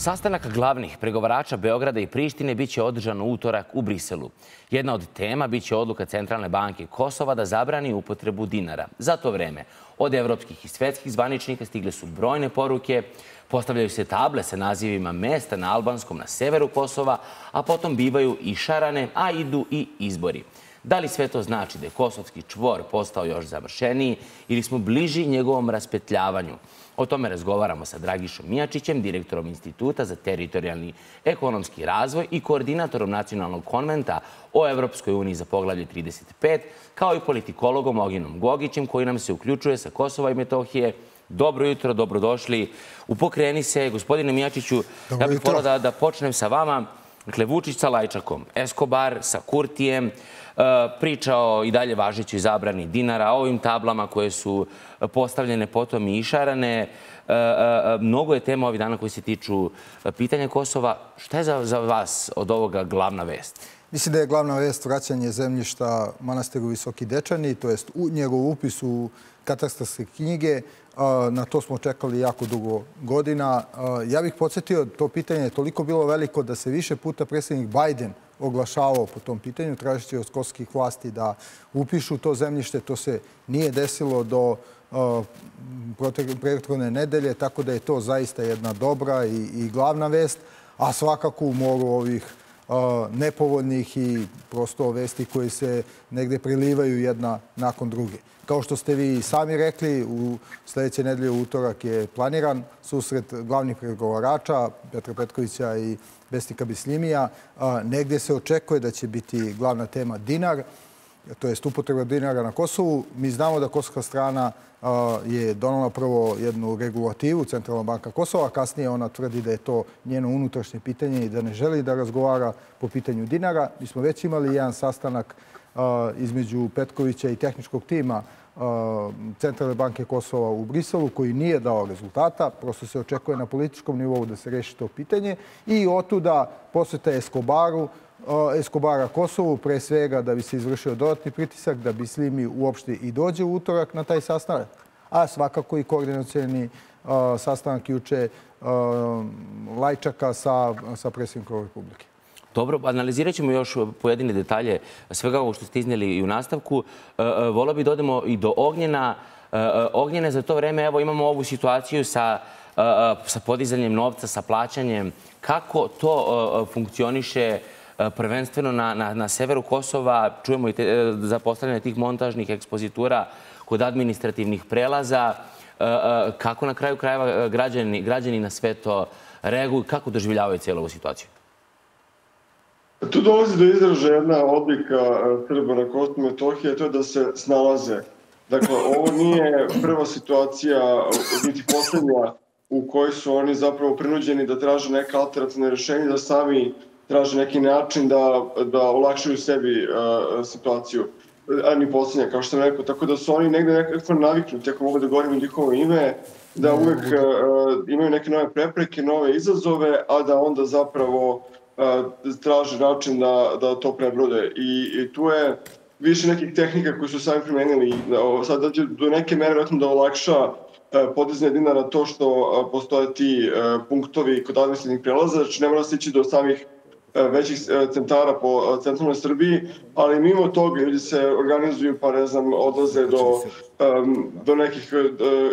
Sastanak glavnih pregovarača Beograda i Prištine biće održan u utorak u Briselu. Jedna od tema biće odluka Centralne banke Kosova da zabrani upotrebu dinara. Za to vreme od evropskih i svetskih zvaničnika stigle su brojne poruke, postavljaju se table sa nazivima mesta na albanskom na severu Kosova, a potom bivaju i šarane, a idu i izbori. Da li sve to znači da je kosovski čvor postao još zamršeniji ili smo bliži njegovom raspetljavanju? O tome razgovaramo sa Dragišom Mijačićem, direktorom Instituta za teritorijalni ekonomski razvoj i koordinatorom Nacionalnog konventa o Evropskoj uniji za poglavlje 35, kao i politikologom Ognjenom Gogićem koji nam se uključuje sa Kosova i Metohije. Dobro jutro, dobrodošli u Pokreni se. Gospodine Mijačiću, ja bih voleo da počnem sa vama. Dakle, Vučić sa Lajčakom, Eskobar sa Kurtijem, pričao i dalje važećoj zabrani dinara, o ovim tablama koje su postavljene potom i išarane. Mnogo je tema ovih dana koji se tiču pitanja Kosova. Šta je za vas od ovoga glavna vest? Mislim da je glavna vest vraćanje zemljišta manastiru Visoki Dečani, to jest njegov upis u katastarske knjige. Na to smo čekali jako dugo godina. Ja bih podsjetio, to pitanje je toliko bilo veliko da se više puta predsjednik Biden oglašavao po tom pitanju, tražeći od kosovskih vlasti da upišu to zemljište. To se nije desilo do prethodne nedelje, tako da je to zaista jedna dobra i glavna vest, a svakako u moru ovih nepovoljnih i prosto vesti koje se negde prilivaju jedna nakon druge. Kao što ste vi sami rekli, u sljedeće nedelje utorak je planiran susret glavnih pregovarača Petra Petkovića i Besnika Bislimija. Negde se očekuje da će biti glavna tema dinar, to je upotreba dinara na Kosovu. Mi znamo da kosovska strana je donala prvo jednu regulativu, Centralna banka Kosova, a kasnije ona tvrdi da je to njeno unutrašnje pitanje i da ne želi da razgovara po pitanju dinara. Mi smo već imali jedan sastanak između Petkovića i tehničkog tima Centralne banke Kosova u Briselu, koji nije dao rezultata. Prosto se očekuje na političkom nivou da se reši to pitanje. I otuda posjeta Eskobara Kosovu, pre svega da bi se izvršio dodatni pritisak, da bi Bislimi uopšte i dođe u utorak na taj sastanak, a svakako i koordinacioni sastanak juče Lajčaka sa predsjednikom Republike. Dobro, analizirat ćemo još pojedine detalje svega ovo što ste iznijeli i u nastavku. Voleo bih da odemo i do Ognjena. Ognjene, za to vreme evo, imamo ovu situaciju sa podizanjem novca, sa plaćanjem. Kako to funkcioniše prvenstveno na severu Kosova? Čujemo i za postavljanje tih montažnih ekspozitura kod administrativnih prelaza. Kako na kraju krajeva građani na sve to reaguju? Kako doživljavaju cijelu ovu situaciju? Tu dolazi do izražaja jedna odlika Srba na Kosovu i Metohiji, to je da se snalaze. Dakle, ovo nije prva situacija, niti poslednja, u kojoj su oni zapravo prinuđeni da traže neka alternativna rješenja, da sami traže neki način da olakšaju sebi situaciju, a ni poslednja, kao što sam rekao. Tako da su oni negde nekako naviknuti, ako mogu da govorim u njihovo ime, da uvek imaju neke nove prepreke, nove izazove, a da onda zapravo traže način da to prebrode. I tu je više nekih tehnika koji su sami primenili. Sad da će do neke mere da olakša podizanje dinara to što postoje ti punktovi kod administrativnih prelaza, znači ne mora se ići do samih većih centara po centralnoj Srbiji, ali mimo toga ljudi se organizuju pa, ne znam, odlaze do nekih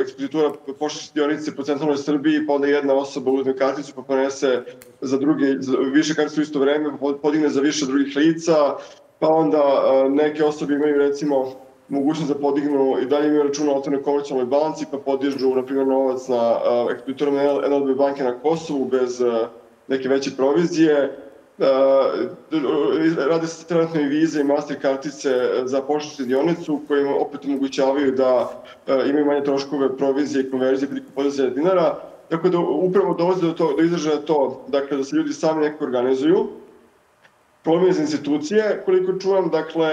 ekspozitura poštanske dionice po centralnoj Srbiji, pa onda jedna osoba uzme karticu pa ponese za druge, više karticu u isto vreme, pa podigne za više drugih lica, pa onda neke osobe imaju recimo mogućnost da podignu i dalje imaju računa o otvorenoj komercijalnoj balanci, pa podižu na primjer novac na ekspoziturama NLB banke na Kosovu bez neke veće provizije. Rade se trenutno i vize i master kartice za poštansku dionicu koje im opet omogućavaju da imaju manje troškove provizije i konverzije prilikom podizanja dinara. Tako da upravo dolazi do izražaja to da se ljudi sami nekako organizuju. Problem je za institucije, koliko čuvam, dakle,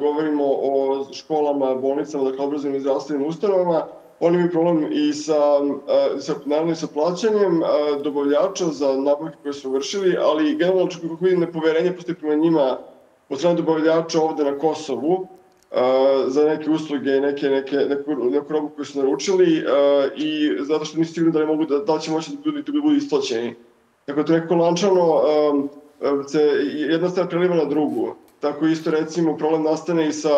govorimo o školama, bolnicama, dakle, obrazovnim i zdravstvenim ustanovama. Oni imaju problem i sa plaćanjem dobavljača za nabavke koje su vršili, ali generalno kako vidim nepoverenje postoji prema njima od strane dobavljača ovde na Kosovu za neke usluge i neku robu koju su naručili i zato što nisu sigurni da li će moći da budu isplaćeni. Tako to nekako lančano se jedna stvar preliva na drugu. Tako isto recimo problem nastane i sa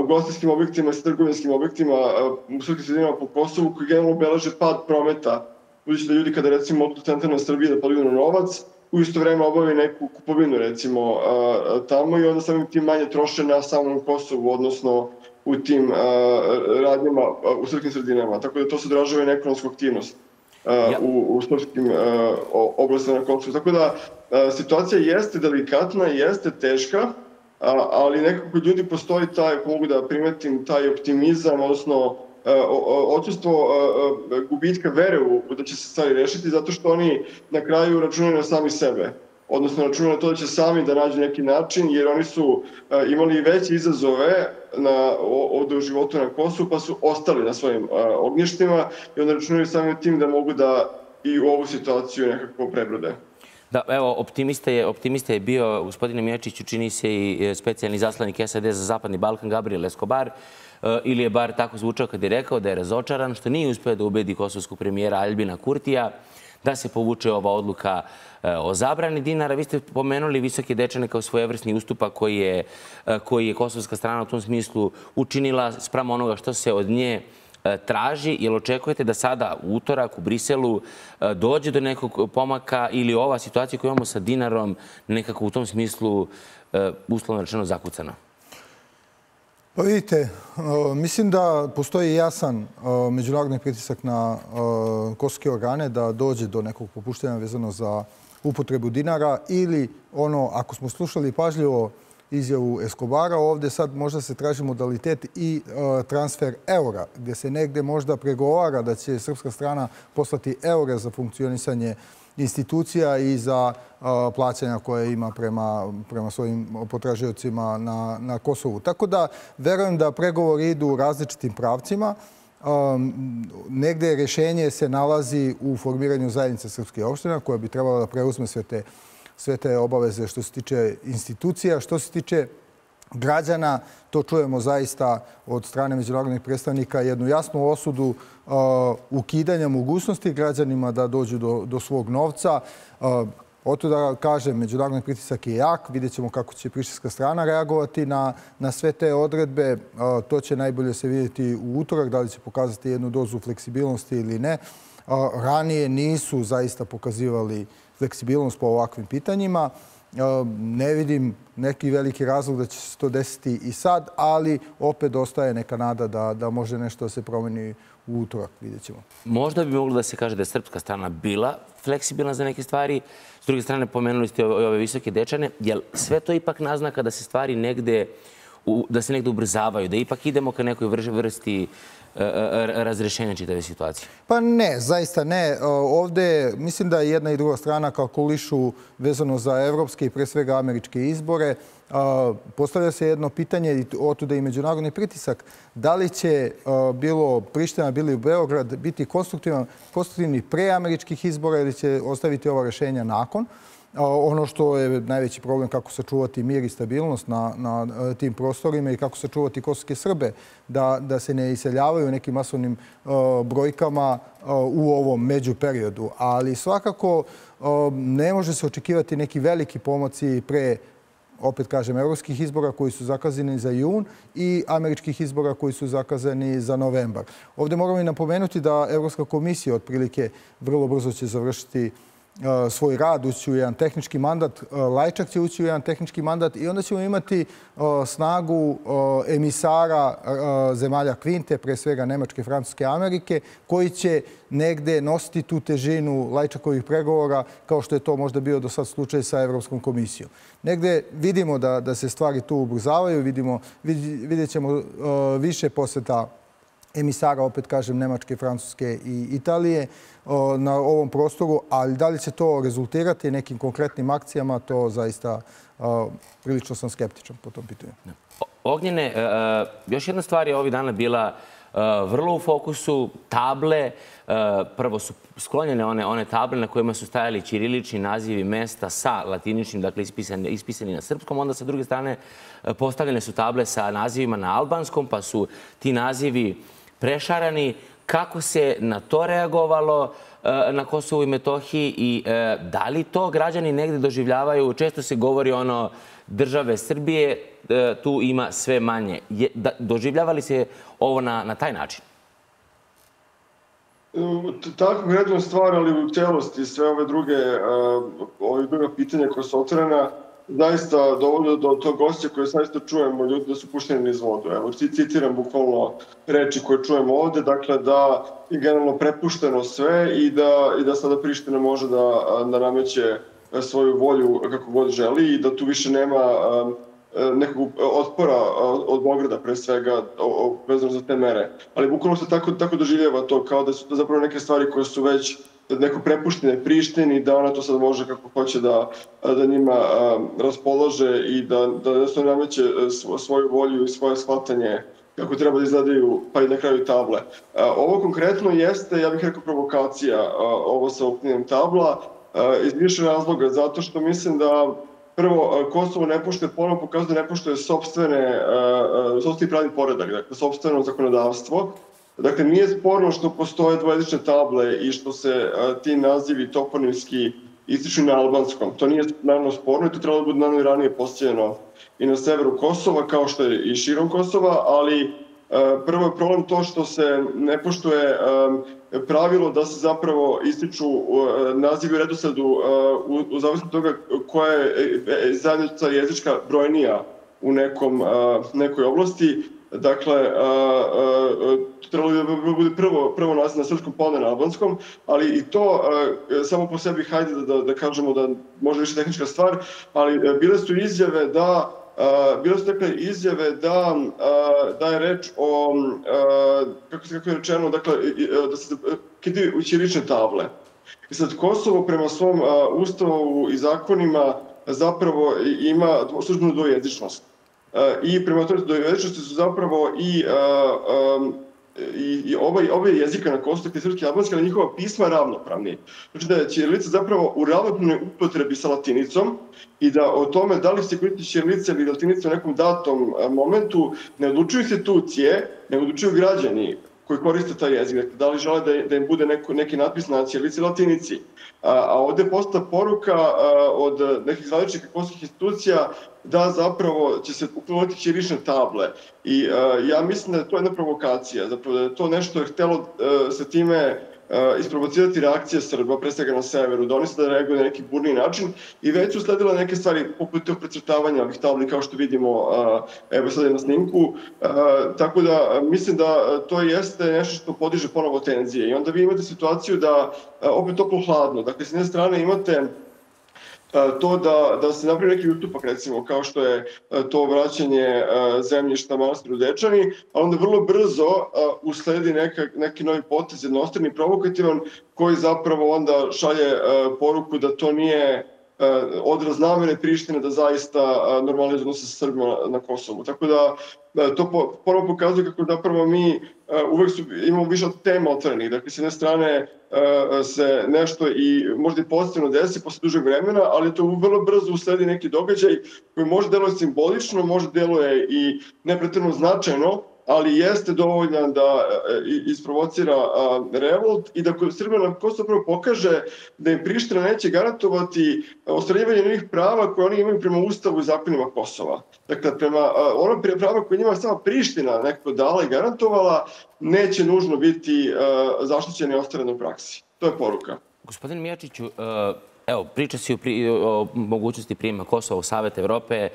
ugostiteljskim objektima i sa trgovinskim objektima u svim sredinama po Kosovu koji generalno beleže pad prometa. Budući da ljudi kada recimo odu do centralne Srbije da podignu novac, u isto vreme obave neku kupovinu recimo tamo i onda samim tim manje troše na samom Kosovu, odnosno u tim radnjama u srpskim sredinama. Tako da to se odražava i na ekonomsku aktivnost u srpskim oblastima na Kosovu. Tako da situacija jeste delikatna, jeste teška, ali nekako kod ljudi postoji taj, ako mogu da primetim, taj optimizam, odnosno odsustvo gubitka vere da će se stvari rešiti, zato što oni na kraju računaju na sami sebe. Odnosno računaju na to da će sami da nađu neki način, jer oni su imali veće izazove ovde u životu na Kosovu, pa su ostali na svojim ognjištima i onda računaju samim tim da mogu da i u ovu situaciju nekako prebrode. Da, evo, optimista je bio, gospodine Mijačiću, čini se i specijalni zaslanik SAD za Zapadni Balkan, Gabriel Eskobar, ili je bar tako zvučao kad je rekao da je razočaran, što nije uspeo da ubedi kosovskog premijera Albina Kurtija da se povuče ova odluka o zabrani dinara. Vi ste pomenuli Visoke Dečane kao svojevrsni ustupak koji je kosovska strana u tom smislu učinila spram onoga što se od nje traži. Jel očekujete da sada u utorak u Briselu dođe do nekog pomaka ili ova situacija koju imamo sa dinarom nekako u tom smislu uslovno rečeno zakucana? Pa vidite, mislim da postoji jasan međunarodni pritisak na kosovske organe da dođe do nekog popuštanja vezano za upotrebu dinara ili ono, ako smo slušali pažljivo izjavu Eskobara, ovdje sad možda se traži modalitet i transfer eura, gdje se negdje možda pregovara da će srpska strana poslati eure za funkcionisanje institucija i za plaćanja koje ima prema svojim potražiocima na Kosovu. Tako da verujem da pregovori idu različitim pravcima. Negdje rješenje se nalazi u formiranju zajednice srpskih opština koja bi trebala da preuzme sve te obaveze što se tiče institucija. Što se tiče građana, to čujemo zaista od strane međunarodnih predstavnika jednu jasnu osudu ukidanja mogućnosti građanima da dođu do svog novca. Oto da kažem, međunarodni pritisak je jak. Vidjet ćemo kako će prištinska strana reagovati na sve te odredbe. To će najbolje se vidjeti u utorak, da li će pokazati jednu dozu fleksibilnosti ili ne. Ranije nisu zaista pokazivali fleksibilnost po ovakvim pitanjima. Ne vidim neki veliki razlog da će se to desiti i sad, ali opet ostaje neka nada da može nešto da se promeni u utorak, vidjet ćemo. Možda bi moglo da se kaže da je srpska strana bila fleksibilna za neke stvari. S druge strane, pomenuli ste ove Visoke Dečane. Jel sve to ipak naznaka da se stvari negde, da se negde ubrzavaju, da ipak idemo ka nekoj vrsti razrešenja čitave situacije? Pa ne, zaista ne. Ovdje mislim da je jedna i druga strana kalkulišu vezano za evropske i pre svega američke izbore. Postavlja se jedno pitanje, otuda i međunarodni pritisak, da li će bilo Priština, bilo Beograd biti konstruktivni pre američkih izbora ili će ostaviti ova rješenja nakon. Ono što je najveći problem, kako sačuvati mir i stabilnost na tim prostorima i kako sačuvati kosovske Srbe da se ne iseljavaju nekim masovnim brojkama u ovom međuperiodu. Ali svakako ne može se očekivati neki veliki pomaci pre, opet kažem, evropskih izbora koji su zakazani za jun i američkih izbora koji su zakazani za novembar. Ovdje moramo i napomenuti da Evropska komisija otprilike vrlo brzo će završiti svoj rad, ući u jedan tehnički mandat, Lajčak će ući u jedan tehnički mandat i onda ćemo imati snagu emisara zemalja Kvinte, pre svega Nemačke, Francuske, Amerike, koji će negde nositi tu težinu Lajčakovih pregovora, kao što je to možda bio do sad slučaj sa Evropskom komisijom. Negde vidimo da se stvari tu ubrzavaju, vidjet ćemo više poseta emisara, opet kažem, Nemačke, Francuske i Italije na ovom prostoru, ali da li će to rezultirati nekim konkretnim akcijama, to zaista prilično sam skeptičan po tom pitanju. Ognjene, još jedna stvar je ovih dana bila vrlo u fokusu, table. Prvo su sklonjene one table na kojima su stajali ćirilični nazivi mesta sa latiničnim, dakle ispisani na srpskom. Onda sa druge strane postavljene su table sa nazivima na albanskom, pa su ti nazivi prešarani. Kako se na to reagovalo? na Kosovu i Metohiji i da li to građani negdje doživljavaju? Često se govori ono države Srbije, tu ima sve manje. Doživljavali se ovo na taj način? Tako gledam stvar, ali u celosti sve ove druga pitanja koja su otvorena, zaista dovoljno do tog osjeća koje zaista čujemo ljudi da su pušteni iz vodu. Evo, citiram bukvalno reči koje čujemo ovde, dakle da je generalno prepušteno sve i da sada Priština može da nameće svoju volju kako god želi i da tu više nema nekog otpora od Beograda, pre svega, vezano za te mere. Ali bukvalno se tako doživljava to, kao da su to zapravo neke stvari koje su već neko prepuštene Prištini, da ona to sad može kako hoće da njima raspolože i da jednostavno nameće svoju volju i svoje shvatanje kako treba da izgledaju, pa i na kraju table. Ovo konkretno jeste, ja bih rekao, provokacija, ovo sa uklanjanjem tabla, iz više razloga, zato što mislim da prvo, Kosovo ne poštuje, ponovno pokazuje da ne poštuje sopstveni pravni poredak, dakle, sopstveno zakonodavstvo. Dakle, nije sporno što postoje dvojezične table i što se ti nazivi toponimski ističu na albanskom. To nije naravno sporno i to trebalo da bude naravno i ranije postavljeno i na severu Kosova, kao što je i širom Kosova, ali prvo je problem to što se ne poštuje pravilo da se zapravo ističu nazivi u redosledu u zavisnosti toga koja je zajednica jezička brojnija u nekoj oblasti. Dakle, trebalo bi da bude prvo naziv na srpskom, pa onda na albanskom, ali i to samo po sebi, hajde da kažemo da možda više tehnička stvar, ali bile su izjave da da je reč o, kako je rečeno, da se kidaju u ćirilične table. I sad Kosovo prema svom ustavu i zakonima zapravo ima službenu dvojezičnost. I prema toj dvojezičnosti su zapravo i obe jezika na Kosovo, i srpski i albanski, ali njihova pisma ravnopravni. Znači da je ćirilica zapravo u ravnopravnoj upotrebi sa latinicom i da o tome da li se koristi ćirilica ili latinica u nekom datom momentu ne odlučuju institucije, ne odlučuju građani koji koriste taj jezik. Dakle, da li žele da im bude neki natpis na ćirilici i latinici. A ovde je postala poruka od nekih zvaničnih kosovskih institucija da zapravo će se ukloniti ćirilične table. I ja mislim da je to jedna provokacija, zapravo da je to nešto je htelo sa time isprovocirati reakcije Srba, pre svega na severu, da oni sada reaguju na neki burni način i već su sledile neke stvari poput tog precrtavanja ovih tabli, kao što vidimo, evo sada je na snimku. Tako da mislim da to jeste nešto što podiže ponovo tenzije i onda vi imate situaciju da opet toplo hladno. Dakle, s jedne strane imate to da se napravi neki ustupak, recimo, kao što je to vraćanje zemljišta manastiru Dečani, ali onda vrlo brzo usledi neki novi potez, jednostrani, provokativan, koji zapravo onda šalje poruku da to nije odraz namere Prištine da zaista normalizuje odnose sa Srbima na Kosovu. Tako da to ponovo pokazuje kako zapravo mi uvek imamo više od tema otvorenih. Dakle, s jedne strane se nešto i možda i pozitivno desi posle dužeg vremena, ali to vrlo brzo usledi neki događaj koji može deluje simbolično, može deluje i nepretjerano značajno, ali jeste dovoljan da isprovocira revolt i da Srbija na Kosovu pokaže da im Priština neće garantovati ostvarivanje njenih prava koje oni imaju prema Ustavu i zakonima Kosova. Dakle, prema onom prava koje njima sama Priština nekako dala i garantovala, neće nužno biti zaštićeni i ostvareni u praksi. To je poruka. Gospodin Mijačiću, evo, priča se o mogućnosti prijema Kosova u Savet Evrope.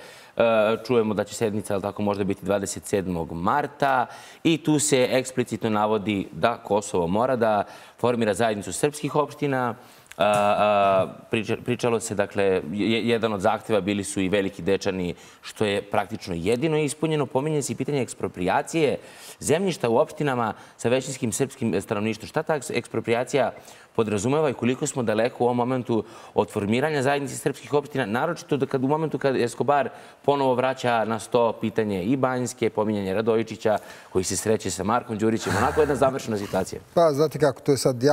Čujemo da će sednica, ali tako, možda biti 27. marta i tu se eksplicitno navodi da Kosovo mora da formira zajednicu srpskih opština. Pričalo se, dakle, jedan od zahtjeva bili su i Veliki Dečani, što je praktično jedino ispunjeno. Pominje se i pitanje eksproprijacije zemljišta u opštinama sa većinskim srpskim stanovništvom. Šta ta eksproprijacija podrazumeva i koliko smo daleko u ovom momentu od formiranja zajednice srpskih opština, naročito u momentu kad Eskobar ponovo vraća na sto pitanje i Banjske, pominjanje Radojičića koji se sreće sa Markom Đurićem. Onako jedna zamršena situacija. Pa, znate kako, to je sad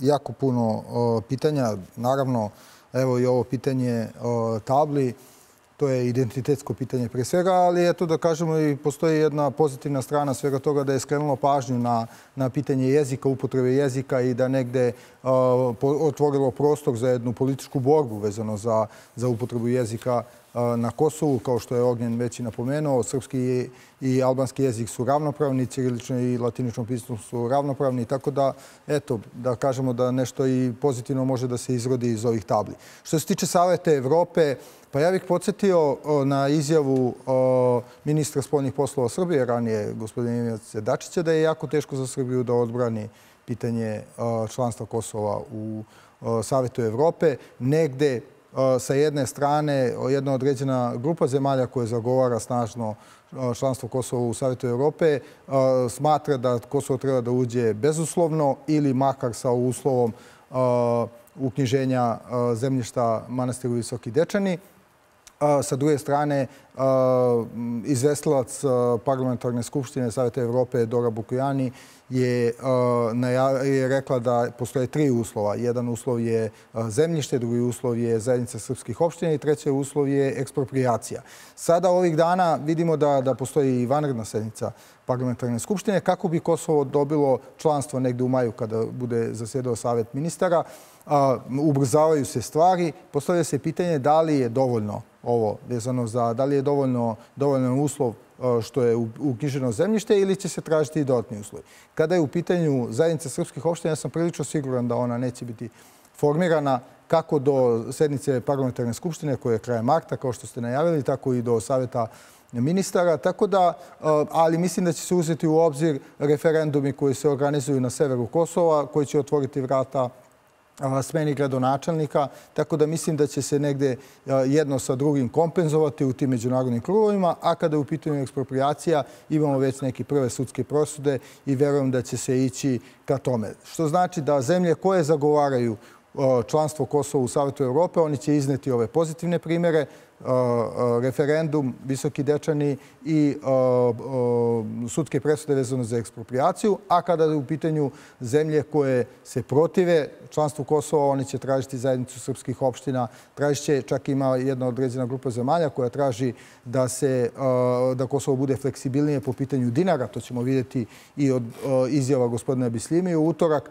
jako puno pitanja. Naravno, evo i ovo pitanje tabli. To je identitetsko pitanje pre svega, ali eto da kažemo i postoji jedna pozitivna strana svega toga da je skrenulo pažnju na pitanje jezika, upotrebe jezika i da negde otvorilo prostor za jednu političku borbu vezano za upotrebu jezika na Kosovu, kao što je Ognjen već i napomenuo. Srpski i albanski jezik su ravnopravni, cirilično i latinično pismo su ravnopravni, tako da, eto, da kažemo da nešto i pozitivno može da se izrodi iz ovih tabli. Što se tiče Saveta Evrope, pa ja bih podsjetio na izjavu ministra spoljnih poslova Srbije, ranije gospodina Ivice Dačića, da je jako teško za Srbiju da odbrani pitanje članstva Kosova u Savetu Evrope. Negde sa jedne strane jedna određena grupa zemalja koja zagovara snažno članstvo Kosova u Savetu Evrope smatra da Kosovo treba da uđe bezuslovno ili makar sa uslovom uknjiženja zemljišta manastiru Visoki Dečani. Sa druge strane, izvestilac Parlamentarne skupštine Saveta Evrope Dora Bakoyannis je rekla da postoje tri uslova. Jedan uslov je zemljište, drugi uslov je zajednica srpskih opština i treći uslov je eksproprijacija. Sada ovih dana vidimo da postoji i vanredna sednica Parlamentarne skupštine kako bi Kosovo dobilo članstvo negde u maju kada bude zasjedao Savet ministara. Ubrzavaju se stvari. Postavlja se pitanje da li je dovoljno ovo vezano za da li je dovoljno uslov što je uknjiženo zemljište ili će se tražiti i dodatni uslovi. Kada je u pitanju zajednica srpskih opština, ja sam prilično siguran da ona neće biti formirana kako do sednice Parlamentarne skupštine koja je krajem marta, kao što ste najavili, tako i do Saveta ministara, tako da, ali mislim da će se uzeti u obzir referendumi koji se organizuju na severu Kosova, koji će otvoriti vrata smeni gradonačelnika, tako da mislim da će se negde jedno sa drugim kompenzovati u tim međunarodnim krugovima, a kada je u pitanju eksproprijacija imamo već neke prve sudske presude i verujem da će se ići ka tome. Što znači da zemlje koje zagovaraju članstvo Kosova u Savetu Evrope, oni će izneti ove pozitivne primere, referendum, Visoki Dečani i sudske presude vezano za eksproprijaciju, a kada je u pitanju zemlje koje se protive članstvu Kosova, oni će tražiti zajednicu srpskih opština, tražiće, čak ima jedna određena grupa zemalja koja traži da Kosovo bude fleksibilnije po pitanju dinara, to ćemo vidjeti i od izjava gospodina Bislimi u utorak.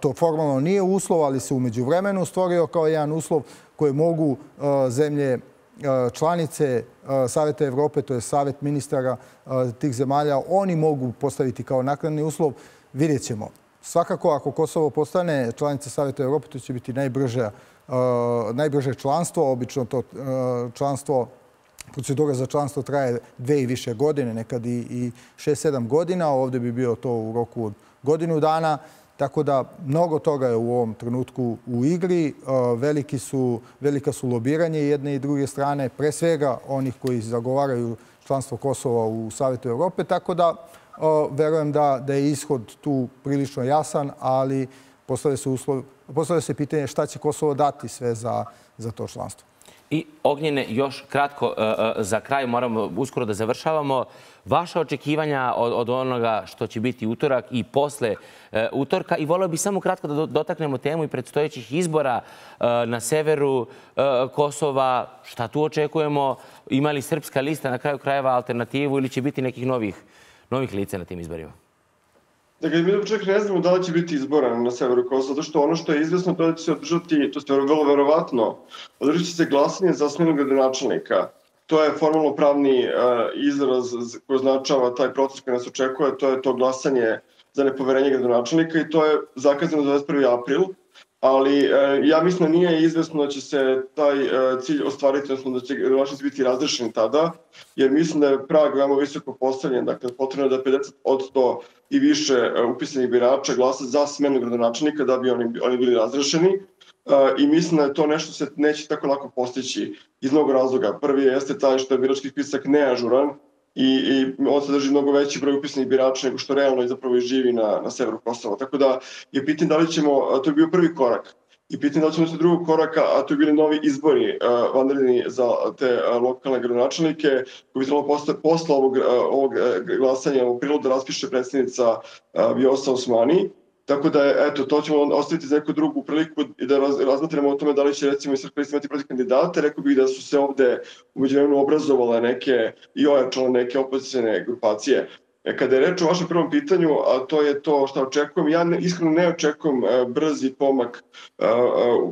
To formalno nije uslov, ali se u međuvremenu stvorio kao jedan uslov koje mogu zemlje članice Saveta Evrope, to je Savet ministara tih zemalja, oni mogu postaviti kao naknadni uslov. Vidjet ćemo. Svakako, ako Kosovo postane članica Saveta Evrope, to će biti najbrže članstvo. Obično to članstvo, procedura za članstvo traje 2 i više godine, nekad i 6-7 godina. Ovdje bi bio to u roku od godinu dana. Tako da, mnogo toga je u ovom trenutku u igri. Velika su lobiranje jedne i druge strane, pre svega onih koji zagovaraju članstvo Kosova u Savetu Evrope. Tako da, verujem da je ishod tu prilično jasan, ali postavlja se pitanje šta će Kosovo dati sve za to članstvo. I Ognjene, još kratko za kraj, moramo uskoro da završavamo. Vaša očekivanja od onoga što će biti utorak i posle utorka. I voleo bih samo kratko da dotaknemo temu i predstojećih izbora na severu Kosova. Šta tu očekujemo? Ima li srpska lista na kraju krajeva alternativu ili će biti nekih novih lica na tim izborima? Dakle, mi čak ne znamo da li će biti izbora na severu Kosova, zato što ono što je izvjesno da će se održati, to je vrlo verovatno, održat će se glasanje za smenu gradonačelnika. To je formalno pravni izraz koji označava taj proces koji nas očekuje, to je to glasanje za nepoverenje gradonačelnika i to je zakazano za 21. april, ali ja mislim da nije izvesno da će se taj cilj ostvariti, odnosno da će gradonačelnici biti razrešeni tada, jer mislim da je prag veoma visoko postavljen, dakle potrebno je da 50% i više upisanih birača glasa za smenu gradonačelnika da bi oni bili razrešeni. I mislim da je to nešto se neće tako lako postići iz mnogo razloga. Prvi jeste taj što je birački spisak neažuran i on sadrži mnogo veći broj upisanih birača nego što realno i zapravo i živi na severu Kosova. Tako da je pitanje da li ćemo, to je bio prvi korak, i pitanje da li ćemo se drugog koraka, a to je bili novi izbori vanredni za te lokalne gradonačelnike koji bi trebalo postati posle ovog glasanja u aprilu da raspiše predsjednica Osmani. Tako da, eto, to ćemo ostaviti za neku drugu priliku i da razmatramo o tome da li će, recimo, i Srpska lista imati protiv kandidata. Rekao bih da su se ovde umeđuvremenu obrazovale neke i ojačale neke opozicione grupacije. Kada je reč o vašem prvom pitanju, a to je to što očekujem, ja iskreno ne očekujem brzi pomak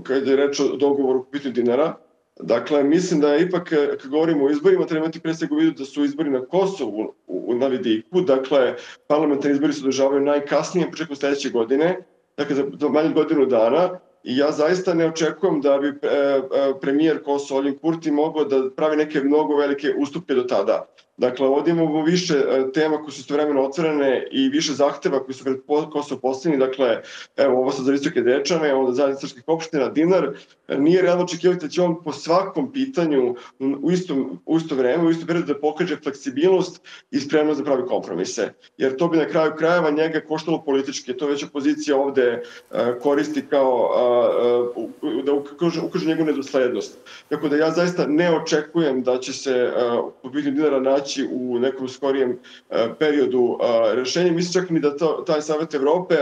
kada je reč o dogovoru po pitanju dinara. Dakle, mislim da ipak, kad govorimo o izborima, treba imati pre svega u vidu da su izbori na Kosovu na vidiku. Dakle, parlamentarni izbori se održavaju najkasnije početkom sljedeće godine, dakle za manje od godinu dana. I ja zaista ne očekujem da bi premijer Kosova Albin Kurti mogao da pravi neke mnogo velike ustupke do tada. Dakle, ovdje imamo više tema koje su istovremeno otvorene i više zahteva koji su pred Kosovo postavljeni. Dakle, evo, ovo sad za Visoke Dečane, onda zajednica srpskih opština, dinar. Nije realno očekivati da će on po svakom pitanju u isto vreme, u isto periodu da pokaže fleksibilnost i spremnost da pravi kompromise. Jer to bi na kraju krajeva njega koštalo politički. To već opozicija ovde koristi kao da ukaže njegovu nedoslednost. Tako da ja zaista ne očekujem da će se po pitanju dinara naći u nekom skorijem periodu rešenja. Mislim čak ni da taj Savet Evrope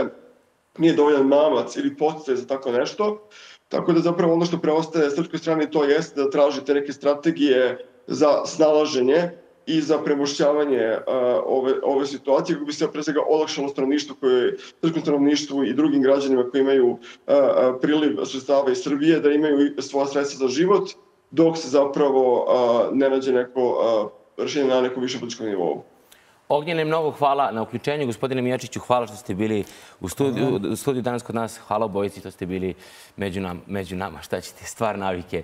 nije dovoljan mamac ili podstaj za tako nešto. Tako da zapravo ono što preostaje srpskoj strani to jeste da tražite neke strategije za snalaženje i za premošćavanje ove situacije kako bi se pre svega olakšalo srpskom stanovništvu i drugim građanima koji imaju priliv sredstava iz Srbije da imaju svoja sredstva za život dok se zapravo ne nađe neko rešenje na nekom više političkom nivou. Ognjene, mnogo hvala na uključenju. Gospodine Mijačiću, hvala što ste bili u studiju danas kod nas. Hvala obojici što ste bili među nama. Šta ćete, stvar navike.